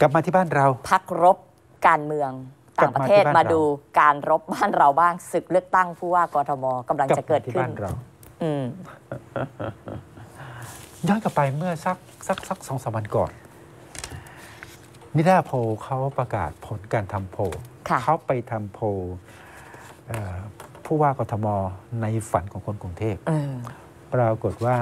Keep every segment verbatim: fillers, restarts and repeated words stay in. กลับมาที่บ้านเราพักรบการเมืองต่างประเทศมาดูการรบบ้านเราบ้างศึกเลือกตั้งผู้ว่ากทมกำลังจะเกิดขึ้นย้อนกลับไปเมื่อสักสักสักสองสามวันก่อนนิดาโพเขาประกาศผลการทำโพเขาไปทำโพผู้ว่ากทมในฝันของคนกรุงเทพปรากฏว่า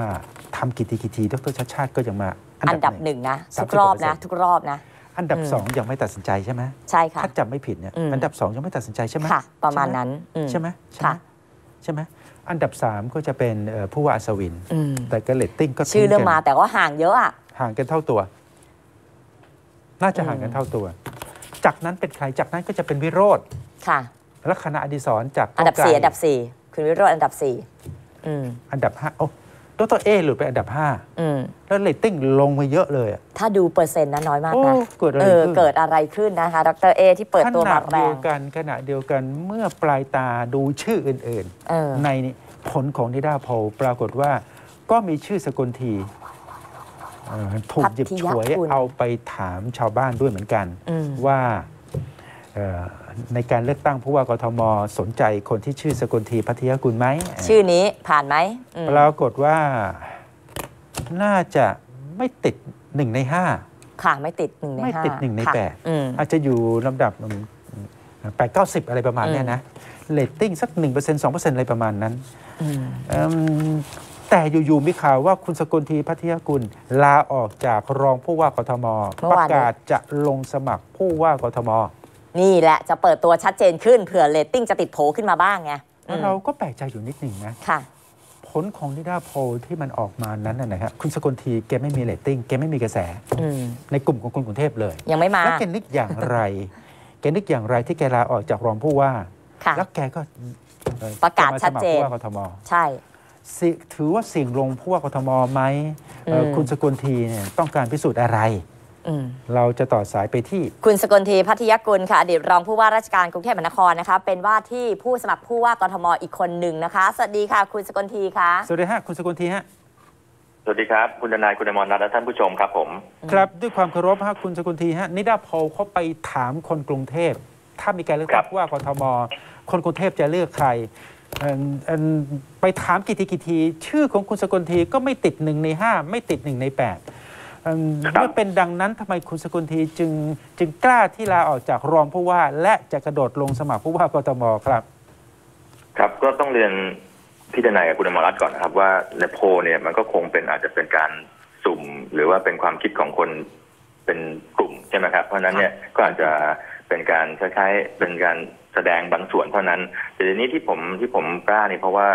ทำกิติกิติดร.ชัชชาติก็ยังมาอันดับหนึ่งนะทุกรอบนะทุกรอบนะอันดับสองยังไม่ตัดสินใจใช่ไหมใช่ค่ะถ้าจำไม่ผิดเนี่ยอันดับสองยังไม่ตัดสินใจใช่ไหมค่ะประมาณนั้นใช่ไหมค่ะใช่ไหมอันดับสามก็จะเป็นผู้ว่าอัศวินแต่เรตติ้งก็ชื่อเรื่องมาแต่ว่าห่างเยอะอ่ะห่างกันเท่าตัวน่าจะห่างกันเท่าตัวจากนั้นเป็นใครจากนั้นก็จะเป็นวิโรจน์ค่ะลักษณะอดิศรจากอันดับสี่อันดับสี่คุณวิโรจน์อันดับสี่อันดับห้าโอ้ตัวตัวเอหลุดไปอันดับห้าแล้วเรตติ้งลงมาเยอะเลยถ้าดูเปอร์เซ็นต์นะน้อยมากนะเกิดอะไรขึ้นนะคะดรเอที่เปิดตัวมาแรงขณะเดียวกันขณะเดียวกันเมื่อปลายตาดูชื่ออื่นๆในผลของนิดาโพลปรากฏว่าก็มีชื่อสกลทีถูกหยิบฉวยเอาไปถามชาวบ้านด้วยเหมือนกันว่าในการเลือกตั้งผู้ว่ากทมสนใจคนที่ชื่อสกลทีพัทยกุลไหมชื่อนี้ผ่านไหมปรากฏว่าน่าจะไม่ติดหนึ่งในห้าค่ะไม่ติดหนึ่งในห้าไม่ติดหนึ่งในแปดอาจจะอยู่ลำดับแปดเก้าสิบอะไรประมาณนี้นะเรตติ้งสัก หนึ่งเปอร์เซ็นต์ สองเปอร์เซ็นต์ อะไรประมาณนั้นแต่อยู่ๆมีข่าวว่าคุณสกลทีพัทยกุลลาออกจากรองผู้ว่ากทมประกาศจะลงสมัครผู้ว่ากทมนี่แหละจะเปิดตัวชัดเจนขึ้นเผื่อเรตติ้งจะติดโผขึ้นมาบ้างไงเราก็แปลกใจอยู่นิดหนึ่งนะค่ะผลของนิดาโพลที่มันออกมานั้นนะครับคุณสกลทีแกไม่มีเรตติ้งแกไม่มีกระแสในกลุ่มของคนกรุงเทพเลยยังไม่มาแล้วแกนึกอย่างไรแกนึกอย่างไรที่แกลาออกจากรองผู้ว่าแล้วแกก็ประกาศชัดเจนใช่ถือว่าสิ่งลงผู้ว่ากทมไหมคุณสกลทีเนี่ยต้องการพิสูจน์อะไรเราจะต่อสายไปที่คุณสกลทีพัทยกุลค่ะอดีตรองผู้ว่าราชการกรุงเทพมหานครนะคะเป็นว่าที่ผู้สมัครผู้ว่ากทมอีกคนหนึ่งนะคะสวัสดีค่ะคุณสกลทีค่ะสวัสดีค่ะคุณสกลทีฮะสวัสดีครับคุณทนายคุณอมรรัตน์และท่านผู้ชมครับผมครับด้วยความเคารพฮะคุณสกลทีฮะนิดาโพลเขาไปถามคนกรุงเทพถ้ามีการเลือกตั้งผู้ว่ากทมคนกรุงเทพจะเลือกใครไปถามกี่ทีกี่ทีชื่อของคุณสกลทีก็ไม่ติดหนึ่งในห้าไม่ติดหนึ่งในแปดเมื่อเป็นดังนั้นทำไมคุณสกลทีจึงจึงกล้าที่ลาออกจากรองผู้ว่าและจะกระโดดลงสมัครผู้ว่ากทมครับครับก็ต้องเรียนพี่ทนายกับคุณอมรรัตน์ก่อนนะครับว่าในโพลเนี่ยมันก็คงเป็นอาจจะเป็นการสุ่มหรือว่าเป็นความคิดของคนเป็นกลุ่มใช่ไหมครับเพราะนั้นเนี่ยก็อาจจะเป็นการคล้ายๆเป็นการแสดงบางส่วนเท่านั้นแต่ทีนี้ที่ผมที่ผมกล้านี่เพราะว่า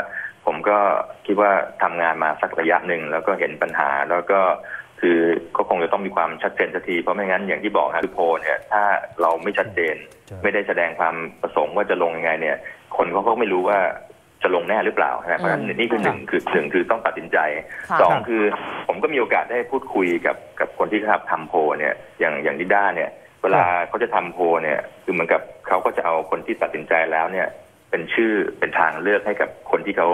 ผมก็คิดว่าทำงานมาสักระยะหนึ่งแล้วก็เห็นปัญหาแล้วก็คือก็คงจะต้องมีความชัดเจนสักทีเพราะไม่งั้นอย่างที่บอกฮะคือโพลเนี่ยถ้าเราไม่ชัดเจนไม่ได้แสดงความประสงค์ว่าจะลงยังไงเนี่ยคนเขาก็ไม่รู้ว่าจะลงแน่หรือเปล่านะเพราะฉะนั้นนี่คือหนึ่งคือหนึ่งคือต้องตัดสินใจสองคือผมก็มีโอกาสได้พูดคุยกับกับคนที่ครับทำโพลเนี่ยอย่างอย่างนิด้าเนี่ยเวลาเขาจะทำโพลเนี่ยคือเหมือนกับเขาก็จะเอาคนที่ตัดสินใจแล้วเนี่ยเป็นชื่อเป็นทางเลือกให้กับคนที่เขา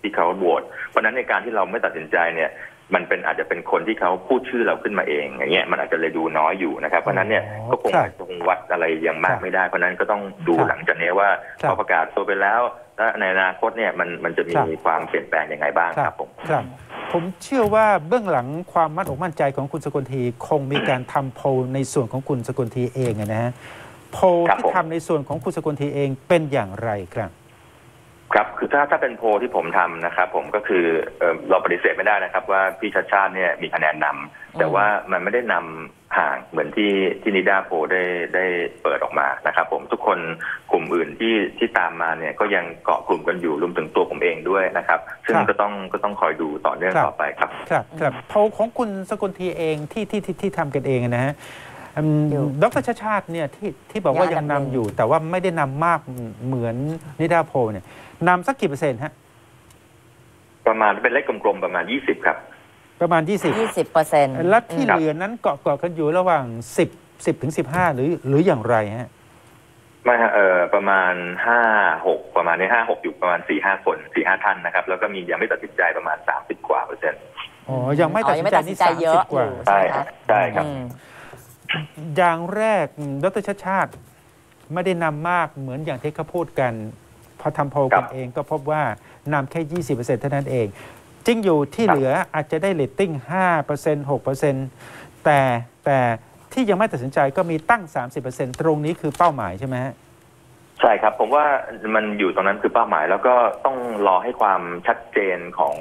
ที่เขาโหวตเพราะฉะนั้นในการที่เราไม่ตัดสินใจเนี่ยมันเป็นอาจจะเป็นคนที่เขาพูดชื่อเราขึ้นมาเองอย่างเงี้ยมันอาจจะเลยดูน้อยอยู่นะครับเพราะนั้นเนี่ยก็คงอาจจะวัดอะไรยังมากไม่ได้เพราะนั้นก็ต้องดูหลังจากนี้ว่าพอประกาศตัวไปแล้วและในอนาคตเนี่ยมันมันจะมีความเปลี่ยนแปลงยังไงบ้างครับผมผมเชื่อว่าเบื้องหลังความมั่นอกมั่นใจของคุณสกลทีคงมีการทำโพลในส่วนของคุณสกลทีเองนะฮะโพลที่ทำในส่วนของคุณสกลทีเองเป็นอย่างไรครับครับคือถ้าถ้าเป็นโพลที่ผมทำนะครับผมก็คือเราปฏิเสธไม่ได้นะครับว่าพี่ชัชชาติเนี่ยมีคะแนนนำแต่ว่ามันไม่ได้นำห่างเหมือนที่ที่นิดาโพลได้ได้เปิดออกมานะครับผมทุกคนกลุ่มอื่นที่ที่ตามมาเนี่ยก็ยังเกาะกลุ่มกันอยู่รวมถึงตัวผมเองด้วยนะครับซึ่งก็ต้องก็ต้องคอยดูต่อเนื่องต่อไปครับครับครับโพลของคุณสกลทีเองที่ที่ที่ทำกันเองนะฮะดร.ชัชชาติเนี่ยที่ที่บอกว่ายังนำอยู่แต่ว่าไม่ได้นำมากเหมือนนิดาโพลเนี่ยนำสักกี่เปอร์เซ็นต์ฮะประมาณเป็นเลขกลมๆประมาณยี่สิบครับประมาณยี่สิบยี่สิบเปอร์เซ็นต์และที่เหลือนั้นเกาะเกาะกันอยู่ระหว่างสิบสิบถึงสิบห้าหรือหรืออย่างไรฮะไม่ฮะเออประมาณห้าหกประมาณในห้าหกอยู่ประมาณสี่ห้าคนสี่ห้าท่านนะครับแล้วก็มียังไม่ตัดสินใจประมาณสามสิบกว่าเปอร์เซ็นต์อ๋อยังไม่ตัดสินใจเยอะกว่าใช่ใช่ครับ อย่างแรกดร.ชัชชาติไม่ได้นำมากเหมือนอย่างที่เขาพูดกันพอทำโพลกันเองก็พบว่านำแค่ ยี่สิบเปอร์เซ็นต์ เท่านั้นเองจริงอยู่ที่เหลืออาจจะได้เรตติ้ง ห้าเปอร์เซ็นต์ หกเปอร์เซ็นต์ แต่แต่ที่ยังไม่ตัดสินใจก็มีตั้ง สามสิบเปอร์เซ็นต์ ตรงนี้คือเป้าหมายใช่ไหมฮะใช่ครับผมว่ามันอยู่ตรงนั้นคือเป้าหมายแล้วก็ต้องรอให้ความชัดเจนของ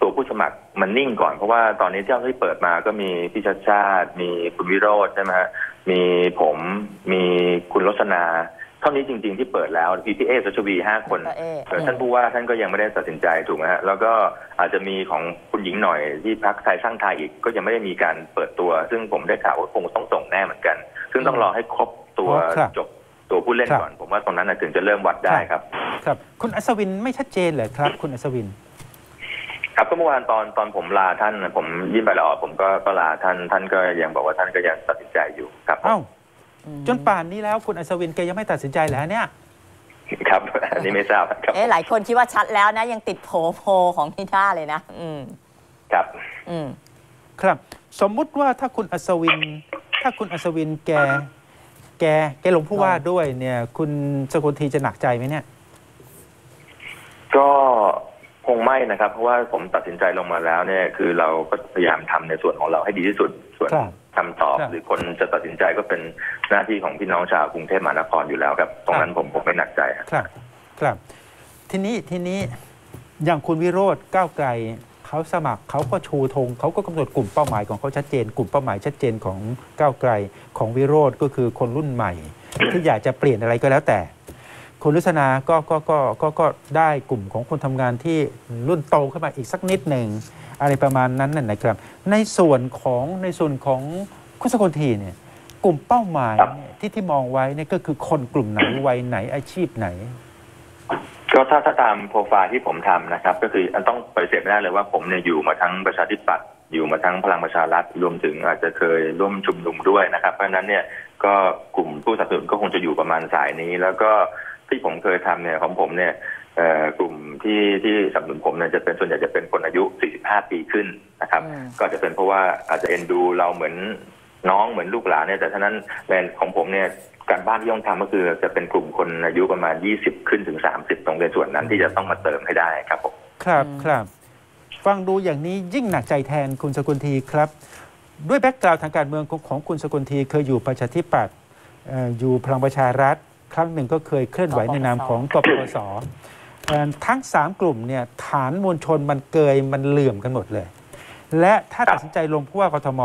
ตัวผู้สมัครมันนิ่งก่อนเพราะว่าตอนนี้เจ้าที่เปิดมาก็มีพี่ชัชชาติมีคุณวิโรจน์ใช่ไหมฮะมีผมมีคุณรสนาเท่านี้จริงๆที่เปิดแล้วพีทีเอชวีห้าคนท่านผู้ว่าท่านก็ยังไม่ได้ตัดสินใจถูกไหมฮะแล้วก็อาจจะมีของคุณหญิงหน่อยที่พรรคไทยสร้างไทยอีกก็ยังไม่ได้มีการเปิดตัวซึ่งผมได้ข่าวว่าคงต้องส่งแน่เหมือนกันซึ่งต้องรอให้ครบตัวจบตัวผู้เล่นก่อนผมว่าตรงนั้นถึงจะเริ่มวัดได้ครับครับคุณอัศวินไม่ชัดเจนเหรอครับคุณอัศวินครับก็เมื่อวานตอนตอนผมลาท่านผมยื่นใบลาออกผมก็ก็ลาท่านท่านก็ยังบอกว่าท่านก็ยังตัดสินใจอยู่ครับอ้าวจนป่านนี้แล้วคุณอัศวินแกยังไม่ตัดสินใจเหรอเนี่ยครับอันนี้ไม่ทราบครับหลายคนคิดว่าชัดแล้วนะยังติดโผโพของพี่ท่าเลยนะอืมครับอืมครับสมมุติว่าถ้าคุณอัศวินถ้าคุณอัศวินแกแกแกลงผู้ว่าด้วยเนี่ยคุณสกลทีจะหนักใจไหมเนี่ยก็คงไม่นะครับเพราะว่าผมตัดสินใจลงมาแล้วเนี่ยคือเราก็พยายามทำในส่วนของเราให้ดีที่สุดส่วนคำตอบหรือคนจะตัดสินใจก็เป็นหน้าที่ของพี่น้องชาวกรุงเทพมหานครอยู่แล้วครับตรงนั้นผมผมไม่หนักใจครับครับทีนี้ทีนี้อย่างคุณวิโรจน์ก้าวไกลเขาสมัครเขาก็ชูธงเขาก็กำหนดกลุ่มเป้าหมายของเขาชัดเจนกลุ่มเป้าหมายชัดเจนของก้าวไกลของวิโรจน์ก็คือคนรุ่นใหม่ที่อยากจะเปลี่ยนอะไรก็แล้วแต่คุณลักษณะก็ก็ก็ก็ก็ได้กลุ่มของคนทำงานที่รุ่นโตขึ้นมาอีกสักนิดหนึ่งอะไรประมาณนั้นนั่นนะครับในส่วนของในส่วนของคุณสกลทีเนี่ยกลุ่มเป้าหมายที่ที่มองไว้เนี่ยก็คือคนกลุ่มไหนวัยไหนอาชีพไหนก็ถ้าถ้าตามโปรไฟล์ที่ผมทำนะครับก็คือต้องปฏิเสธไม่ได้เลยว่าผมเนี่ยอยู่มาทั้งประชาธิปัตย์อยู่มาทั้งพลังประชารัฐรวมถึงอาจจะเคยร่วมชุมนุมด้วยนะครับเพราะฉะนั้นเนี่ยก็กลุ่มผู้สนับสนุนก็คงจะอยู่ประมาณสายนี้แล้วก็ที่ผมเคยทำเนี่ยของผมเนี่ยกลุ่มที่ที่สนับสนุนผมเนี่ยจะเป็นส่วนใหญ่จะเป็นคนอายุสี่สิบห้าปีขึ้นนะครับก็จะเป็นเพราะว่าอาจจะเอ็นดูเราเหมือนน้องเหมือนลูกหลานเนี่ยแต่ฉะนั้นแบรนด์ของผมเนี่ยการบ้านที่ต้องทำก็คือจะเป็นกลุ่มคนอายุประมาณยี่สิบขึ้นถึงสามสิบตรงในส่วนนั้นที่จะต้องมาเติมให้ได้ครับผมครับครับฟังดูอย่างนี้ยิ่งหนักใจแทนคุณสกลทีครับด้วยแบ็กกราวด์ทางการเมืองของคุณสกลทีเคยอยู่ประชาธิปัตย์อยู่พลังประชารัฐครั้งหนึ่งก็เคยเคลื่อนไหวในนามของกปปส.ทั้งสามกลุ่มเนี่ยฐานมวลชนมันเกยมันเหลื่อมกันหมดเลยและถ้าตัดสินใจลงผู้ว่ากทม.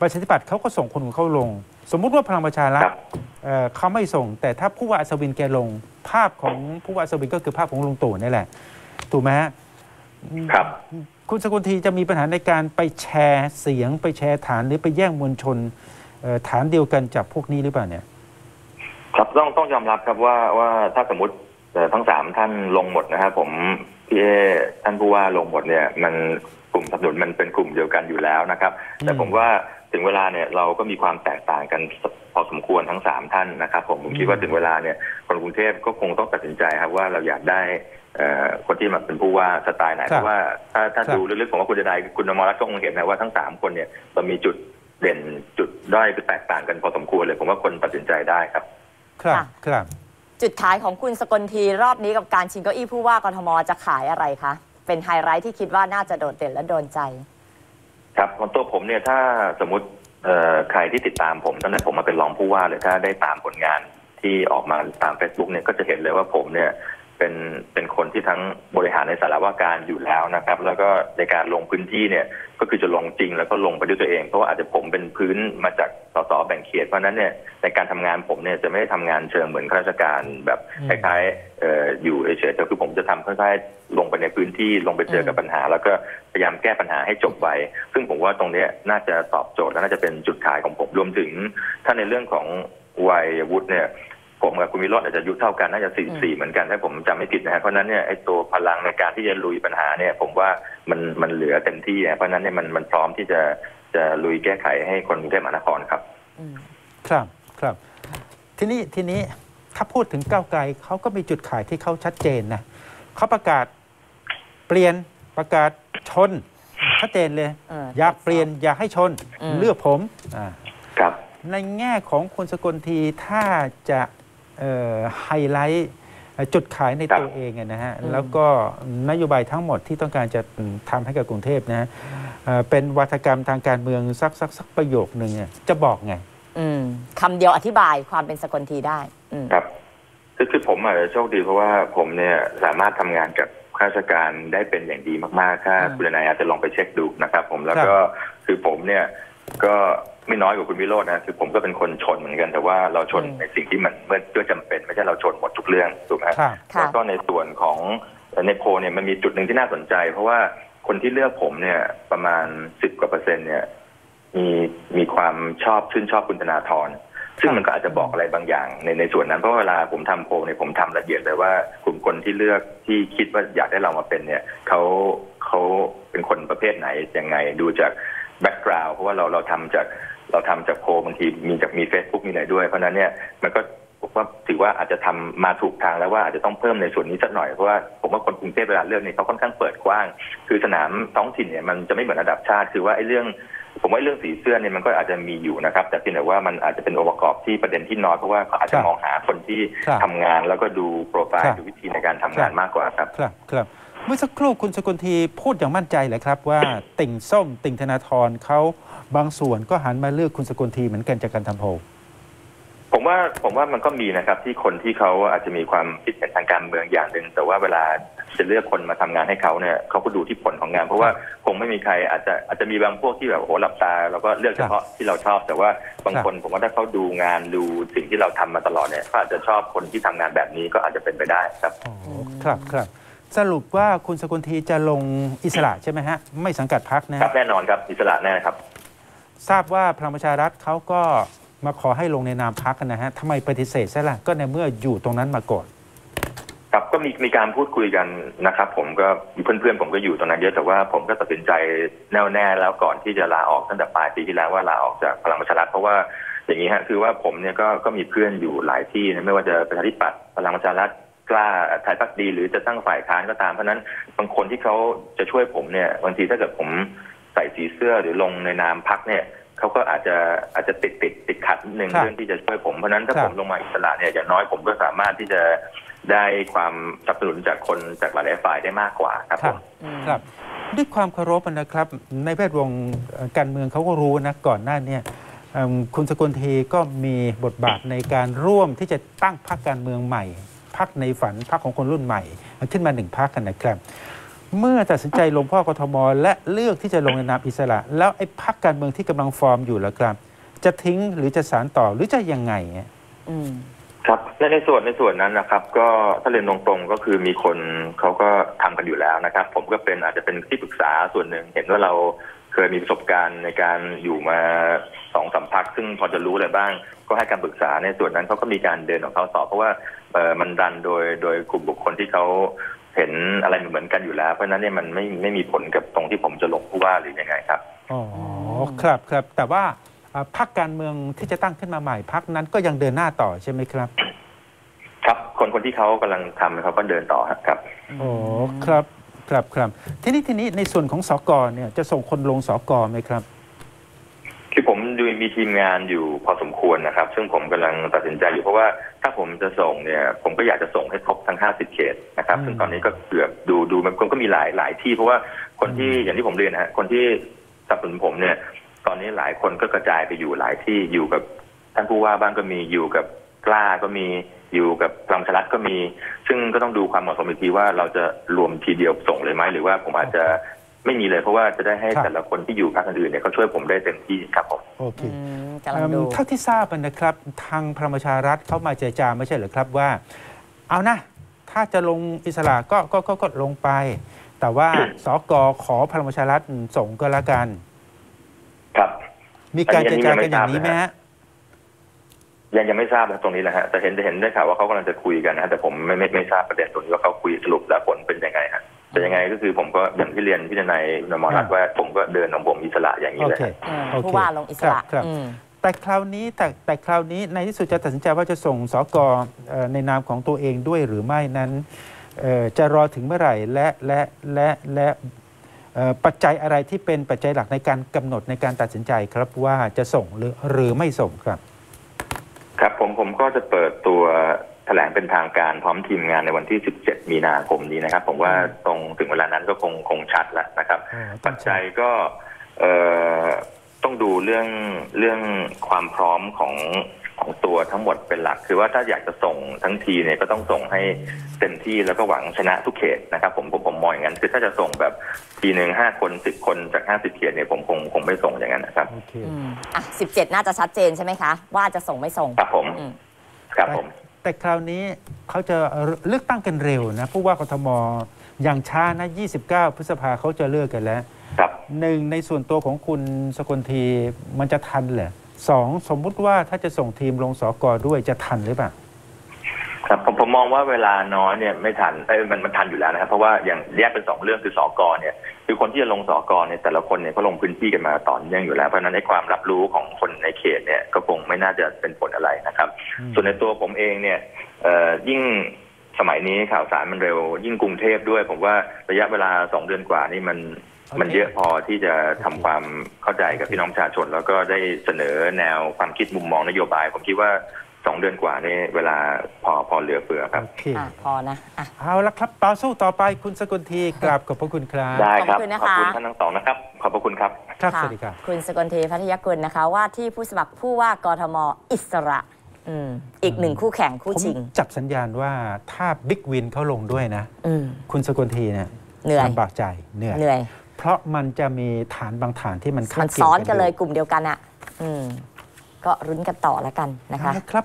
ประชาธิปัตย์เขาก็ส่งคนของเขาลงสมมุติว่าพลังประชารัฐเขาไม่ส่งแต่ถ้าผู้ว่าอัศวินแกลงภาพของผู้ว่าอัศวินก็คือภาพของลุงตู่นี่แหละถูกไหมครับคุณสกลทีจะมีปัญหาในการไปแชร์เสียงไปแชร์ฐานหรือไปแย่งมวลชนฐานเดียวกันจากพวกนี้หรือเปล่าเนี่ยครับต้องต้องยอมรับครับว่าว่าถ้าสมมติทั้งสามท่านลงหมดนะครับผมพี่เอท่านผู้ว่าลงหมดเนี่ยมันกลุ่มสนับสนุนมันเป็นกลุ่มเดียวกันอยู่แล้วนะครับแต่ผมว่าถึงเวลาเนี่ยเราก็มีความแตกต่างกันพอสมควรทั้งสามท่านนะครับผมผมคิดว่าถึงเวลาเนี่ยคนกรุงเทพก็คงต้องตัดสินใจครับว่าเราอยากได้คนที่มาเป็นผู้ว่าสไตล์ไหนเพราะว่าถ้าถ้าดูลึกๆผมว่าคุณจะได้คุณอมรรัตน์ก็คงเห็นนะว่าทั้งสามคนเนี่ยมันมีจุดเด่นจุดด้อยแตกต่างกันพอสมควรเลยผมว่าคนตัดสินใจได้ครับครับครับจุดขายของคุณสกลทีรอบนี้กับการชิงเก้าอี้ผู้ว่ากทม.จะขายอะไรคะเป็นไฮไลท์ที่คิดว่าน่าจะโดดเด่นและโดนใจครับของตัวผมเนี่ยถ้าสมมติใครที่ติดตามผมตั้งแต่ผมมาเป็นรองผู้ว่าเลยถ้าได้ตามผลงานที่ออกมาตาม เฟซบุ๊ก เนี่ยก็จะเห็นเลยว่าผมเนี่ยเป็นเป็นคนที่ทั้งบริหารในสารว่าการอยู่แล้วนะครับแล้วก็ในการลงพื้นที่เนี่ยก็คือจะลงจริงแล้วก็ลงไปด้วยตัวเองเพราะว่าอาจจะผมเป็นพื้นมาจากสสแบ่งเขตเพราะนั้นเนี่ยในการทำงานผมเนี่ยจะไม่ได้ทำงานเชิงเหมือนข้าราชการแบบคล้ายๆ อ, อยู่เฉยๆแต่คือผมจะทำคล้ายๆลงไปในพื้นที่ลงไปเจอกับปัญหาแล้วก็พยายามแก้ปัญหาให้จบไวซึ่งผมว่าตรงนี้น่าจะตอบโจทย์และน่าจะเป็นจุดขายของผมรวมถึงถ้าในเรื่องของวัยวุฒิเนี่ยผมกับคุณวิโรจน์อาจจะอายุเท่ากันน่าจะสี่สิบสี่เหมือนกันถ้าผมจำไม่ผิดนะฮะเพราะนั้นเนี่ยไอ้ตัวพลังในการที่จะลุยปัญหาเนี่ยผมว่ามันมันเหลือเต็มที่นะเพราะนั้นเนี่ยมันมันพร้อมที่จะจะลุยแก้ไขให้คนกรุงเทพมหานครครับครับครับทีนี้ทีนี้ถ้าพูดถึงก้าวไกลเขาก็มีจุดขายที่เขาชัดเจนนะเขาประกาศเปลี่ยนประกาศชนชัดเจนเลย อ, อยากเปลี่ยนอยากให้ชนเลือกผมอ่าครับ ในแง่ของคุณสกลทีถ้าจะไฮไลท์จุดขายในตัวเองนะฮะแล้วก็นโยบายทั้งหมดที่ต้องการจะทำให้กับกรุงเทพนะฮะเป็นวาทกรรมทางการเมืองสักสักสักประโยคหนึ่งเนี่ยจะบอกไงคำเดียวอธิบายความเป็นสกลทีได้ครับคือคือผมอาจจะโชคดีเพราะว่าผมเนี่ยสามารถทำงานกับข้าราชการได้เป็นอย่างดีมากๆถ้าคุณนายอาจจะลองไปเช็คดูนะครับผมแล้วก็คือผมเนี่ยก็ไม่น้อยกว่าคุณวิโรจน์นะคือผมก็เป็นคนชนเหมือนกันแต่ว่าเราชนในสิ่งที่มันเมื่อจำเป็นไม่ใช่เราชนหมดทุกเรื่องถูกไหมแล้วก็ในส่วนของในโพลเนี่ยมันมีจุดหนึ่งที่น่าสนใจเพราะว่าคนที่เลือกผมเนี่ยประมาณสิบกว่าเปอร์เซ็นต์เนี่ยมีมีความชอบชื่นชอบคุณธนาธรซึ่งมันก็อาจจะบอกอะไรบางอย่างในในส่วนนั้นเพราะเวลาผมทำโพลเนี่ยผมทำละเอียดเลยว่ากลุ่มคนที่เลือกที่คิดว่าอยากได้เรามาเป็นเนี่ยเขาเขาเป็นคนประเภทไหนยังไงดูจากแบ็กกราวด์เพราะว่าเราเราทำจากเราทำจากโพลบางทีมีจากมี Facebook มีอะไรด้วยเพราะนั้นเนี่ยมันก็ผมว่าถือว่าอาจจะทำมาถูกทางแล้วว่าอาจจะต้องเพิ่มในส่วนนี้สักหน่อยเพราะว่าผมว่าคนกรุงเทพเวลาเลือกเนี่ยเขาค่อนข้างเปิดกว้างคือสนามท้องถิ่นเนี่ยมันจะไม่เหมือนระดับชาติคือว่าไอ้เรื่องผมว่าเรื่องสีเสื้อเนี่ยมันก็อาจจะมีอยู่นะครับแต่เพียงแต่ว่ามันอาจจะเป็นองค์ประกอบที่ประเด็นที่น้อยเพราะว่าเขาอาจจะมองหาคนที่ทำงานแล้วก็ดูโปรไฟล์ดูวิธีในการทำงานมากกว่าครับครับเมื่อสักครู่คุณสกลทีพูดอย่างมั่นใจเลยครับว่าติ่งส้มติ่งธนาธรเขาบางส่วนก็หันมาเลือกคุณสกลทีเหมือนกันจากการทำโพลผมว่าผมว่ามันก็มีนะครับที่คนที่เขาอาจจะมีความคิดเห็นทางการเมืองอย่างหนึ่งแต่ว่าเวลาจะเลือกคนมาทำงานให้เขาเนี่ยเขาก็ดูที่ผลของงานเพราะว่าคงไม่มีใครอาจจะอาจจะมีบางพวกที่แบบโหหลับตาเราก็เลือกเฉพาะที่เราชอบแต่ว่าบางคนผมว่าถ้าเขาดูงานดูสิ่งที่เราทำมาตลอดเนี่ยเขาอาจจะชอบคนที่ทำงานแบบนี้ก็อาจจะเป็นไปได้ครับครับครับสรุปว่าคุณสกลทีจะลงอิสระใช่ไหมฮะไม่สังกัดพรรคนะครับแน่นอนครับอิสระแน่ครับทราบว่าพลังประชารัฐเขาก็มาขอให้ลงในนามพรรคกันนะฮะทำไมปฏิเสธซะล่ะก็ในเมื่ออยู่ตรงนั้นมาก่อนครับก็มีมีการพูดคุยกันนะครับผมก็เพื่อนๆผมก็อยู่ตรงนั้นเยอะแต่ว่าผมก็ตัดสินใจแน่วแน่แล้วก่อนที่จะลาออกตั้งแต่ปลายปีที่แล้วว่าลาออกจากพลังประชารัฐเพราะว่าอย่างนี้ฮะคือว่าผมเนี่ยก็ก็มีเพื่อนอยู่หลายที่นะไม่ว่าจะประชาธิปัตย์พลังประชารัฐกล้าไทยพักดีหรือจะตั้งฝ่ายค้านก็ตามเพราะนั้นบางคนที่เขาจะช่วยผมเนี่ยบางทีถ้าเกิดผมใส่สีเสื้อหรือลงในนามพรรคเนี่ยเขาก็อาจจะอาจจะติดติดติดขัดหนึ่งเรื่องที่จะช่วยผมเพราะนั้นถ้าผมลงมาอิสระเนี่ยอย่างน้อยผมก็สามารถที่จะได้ความสนับสนุนจากคนจากหลายฝ่ายได้มากกว่าครับผมครับด้วยความเคารพนะครับในแวดวงการเมืองเขาก็รู้นะก่อนหน้าเนี่ยคุณสกลทีก็มีบทบาทในการร่วมที่จะตั้งพรรคการเมืองใหม่พรรคในฝันพรรคของคนรุ่นใหม่ขึ้นมาหนึ่งพรรคกันนะครับเมื่อตัดสินใจลงพ่อกทมและเลือกที่จะลงในนามอิสระแล้วไอ้พรรคการเมืองที่กำลังฟอร์มอยู่ล่ะครับจะทิ้งหรือจะสานต่อหรือจะยังไงอืมครับและในส่วนในส่วนนั้นนะครับก็ถ้าเรียนตรงๆก็คือมีคนเขาก็ทำกันอยู่แล้วนะครับผมก็เป็นอาจจะเป็นที่ปรึกษาส่วนหนึ่งเห็นว่าเราเคยมีประสบการณ์ในการอยู่มาสองสามพรรคซึ่งพอจะรู้อะไรบ้างก็ให้การปรึกษาในส่วนนั้นเขาก็มีการเดินของเขาสอบเพราะว่ามันดันโดยโดยกลุ่มบุคคลที่เขาเห็นอะไรเหมือนกันอยู่แล้วเพราะนั้นเนี่ยมันไม่ไม่มีผลกับตรงที่ผมจะลงผู้ว่าหรือยังไงครับอ๋อครับครับแต่ว่าพรรคการเมืองที่จะตั้งขึ้นมาใหม่พรรคนั้นก็ยังเดินหน้าต่อใช่ไหมครับครับคนคนที่เขากำลังทำเขาก็เดินต่อครับอ๋อครับครับครับทีนี้ทีนี้ในส่วนของสกเนี่ยจะส่งคนลงสกไหมครับคือผมดูมีทีมงานอยู่พอสมควรนะครับซึ่งผมกำลังตัดสินใจอยู่เพราะว่าถ้าผมจะส่งเนี่ยผมก็อยากจะส่งให้ครบทั้งห้าสิบเขตนะครับซึ่งตอนนี้ก็เกือบดูดูมันก็มีหลายหลายที่เพราะว่าคนที่อย่างที่ผมเรียนนะฮะคนที่สนับสนุนผมเนี่ยตอนนี้หลายคนก็กระจายไปอยู่หลายที่อยู่กับท่านผู้ว่าบ้างก็มีอยู่กับกล้าก็มีอยู่กับพลังประชารัฐก็มีซึ่งก็ต้องดูความเหมาะสมอีกทีว่าเราจะรวมทีเดียวส่งเลยไหมหรือว่าผมอาจจะไม่มีเลยเพราะว่าจะได้ให้แต่ละคนที่อยู่พรรคอื่นเนี่ยเขาช่วยผมได้เต็มที่ครับผมโอเคเท่าที่ทราบนะครับทางพลังประชารัฐเขามาเจรจาไม่ใช่หรือครับว่าเอานะถ้าจะลงอิสระก็ก็ก็ลงไปแต่ว่าสกขอพลังประชารัฐส่งก็แล้วกันครับมีการเจรจากันอย่างนี้ไหมฮะยังยังไม่ทราบนะตรงนี้แหละฮะแต่เห็นจะเห็นได้ข่าวว่าเขากำลังจะคุยกันนะแต่ผมไม่ไม่ไม่ทราบประเด็นตรงนี้ว่าเขาคุยสรุปแล้วผลเป็นยังไงฮะแต่ยังไงก็คือผมก็อย่างที่เรียนพี่นายนมรัตน์ว่าผมก็เดินของผมอิสระอย่างนี้เลยผู้ว่าลงอิสระแต่คราวนี้แต่แต่คราวนี้ในที่สุดจะตัดสินใจว่าจะส่งสกในนามของตัวเองด้วยหรือไม่นั้นจะรอถึงเมื่อไหร่และและและและ ปัจจัยอะไรที่เป็นปัจจัยหลักในการกำหนดในการตัดสินใจครับว่าจะส่งหรือหรือไม่ส่งครับครับผมผมก็จะเปิดตัวแถลงเป็นทางการพร้อมทีมงานในวันที่สิบเจ็ดมีนาคมนี้นะครับผมว่าตรงถึงเวลานั้นก็คงคงชัดแล้วนะครับปัจจัยก็ต้องดูเรื่องเรื่องความพร้อมของของตัวทั้งหมดเป็นหลักคือว่าถ้าอยากจะส่งทั้งทีเนี่ยก็ต้องส่งให้เต็มที่แล้วก็หวังชนะทุกเขตนะครับผมผมผมมองอย่างนั้นคือถ้าจะส่งแบบทีหนึ่งห้าคนสิบคนจากห้าสิบเขตเนี่ยผมคงคงไม่ส่งอย่างนั้นนะครับอ่ะสิบเจ็ดน่าจะชัดเจนใช่ไหมคะว่าจะส่งไม่ส่งครับผมครับผมแต่คราวนี้เขาจะเลือกตั้งกันเร็วนะผู้ว่ากทมอย่างช้านะยี่สิบเก้าพฤษภาเขาจะเลือกกันแล้วหนึ่งในส่วนตัวของคุณสกลทีมันจะทันเหรอสองสมมุติว่าถ้าจะส่งทีมลงสกด้วยจะทันหรือเปล่าครับผมผมมองว่าเวลาน้อยเนี่ยไม่ทันเอ้ยมันมันทันอยู่แล้วนะครับเพราะว่าอย่างแยกเป็นสองเรื่องคือสกเนี่ยคือคนที่จะลงสกเนี่ยแต่ละคนเนี่ยก็ลงพื้นที่กันมาต่อเนื่องอยู่แล้วเพราะฉะนั้นในความรับรู้ของคนในเขตเนี่ยก็คงไม่น่าจะเป็นผลอะไรนะครับส่วนในตัวผมเองเนี่ยยิ่งสมัยนี้ข่าวสารมันเร็วยิ่งกรุงเทพด้วยผมว่าระยะเวลาสองเดือนกว่านี่มันมันเยอะพอที่จะทำความเข้าใจกับพี่น้องประชาชนแล้วก็ได้เสนอแนวความคิดมุมมองนโยบายผมคิดว่าสองเดือนกว่านี่เวลาพอพอเหลือเฟือครับพอนะเอาละครับต่อสู้ต่อไปคุณสกลทีกราบขอบพระคุณครับได้ครับขอบคุณนะคะขอบคุณท่านทั้งสองนะครับขอบพระคุณครับครับสวัสดีครับคุณสกลทีพัทยกุลนะคะว่าที่ผู้สมัครผู้ว่ากทมอิสระอีกหนึ่งคู่แข่งคู่ชิงจับสัญญาณว่าถ้าบิ๊กวินเขาลงด้วยนะคุณสกลทีเนี่ยลำบากใจเหนื่อยเพราะมันจะมีฐานบางฐานที่มันขัดแย้งกันซ้อนกันเลยกลุ่มเดียวกันอ่ะก็รุ้นกันต่อแล้วกันนะคะครับ